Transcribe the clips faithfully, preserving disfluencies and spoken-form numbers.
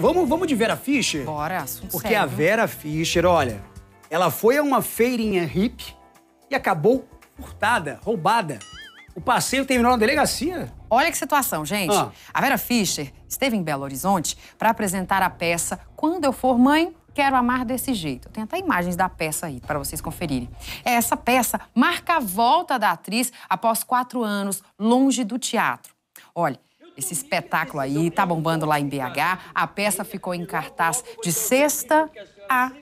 Vamos, vamos de Vera Fischer? Bora, assunto Porque sério. a Vera Fischer, olha, ela foi a uma feirinha hippie e acabou furtada, roubada. O passeio terminou na delegacia. Olha que situação, gente. Ah. A Vera Fischer esteve em Belo Horizonte para apresentar a peça Quando Eu For Mãe, Quero Amar Desse Jeito. Eu tenho até imagens da peça aí para vocês conferirem. Essa peça marca a volta da atriz após quatro anos longe do teatro. Olha, esse espetáculo aí tá bombando lá em B H. A peça ficou em cartaz de sexta a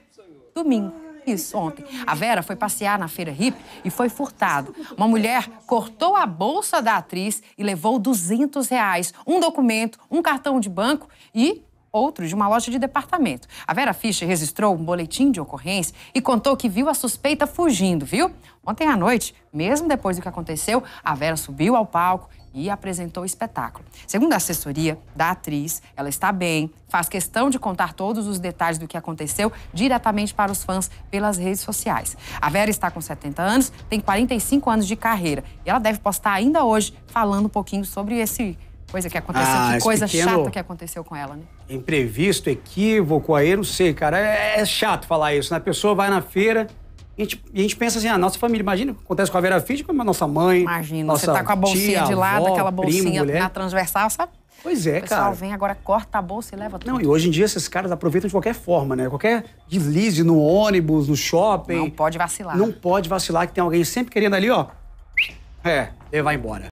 domingo. Isso, ontem. A Vera foi passear na feira hippie e foi furtado. Uma mulher cortou a bolsa da atriz e levou duzentos reais, um documento, um cartão de banco e outro de uma loja de departamento. A Vera Fischer registrou um boletim de ocorrência e contou que viu a suspeita fugindo, viu? Ontem à noite, mesmo depois do que aconteceu, a Vera subiu ao palco e apresentou o espetáculo. Segundo a assessoria da atriz, ela está bem, faz questão de contar todos os detalhes do que aconteceu diretamente para os fãs pelas redes sociais. A Vera está com setenta anos, tem quarenta e cinco anos de carreira e ela deve postar ainda hoje falando um pouquinho sobre esse coisa que aconteceu, ah, que coisa pequeno... chata que aconteceu com ela, né? Imprevisto, equívoco, aí não sei, cara, é, é chato falar isso, né? A pessoa vai na feira... E a, gente, e a gente pensa assim, a nossa família, imagina o que acontece com a Vera Fischer, com a nossa mãe. Imagina, nossa você tá com a bolsinha tia, de lado, avó, aquela bolsinha primo, na transversal, sabe? Pois é, cara. O pessoal cara. vem agora, corta a bolsa e leva tudo. Não, e hoje em dia esses caras aproveitam de qualquer forma, né? Qualquer deslize no ônibus, no shopping. Não pode vacilar. Não pode vacilar, que tem alguém sempre querendo ali, ó, é, levar embora.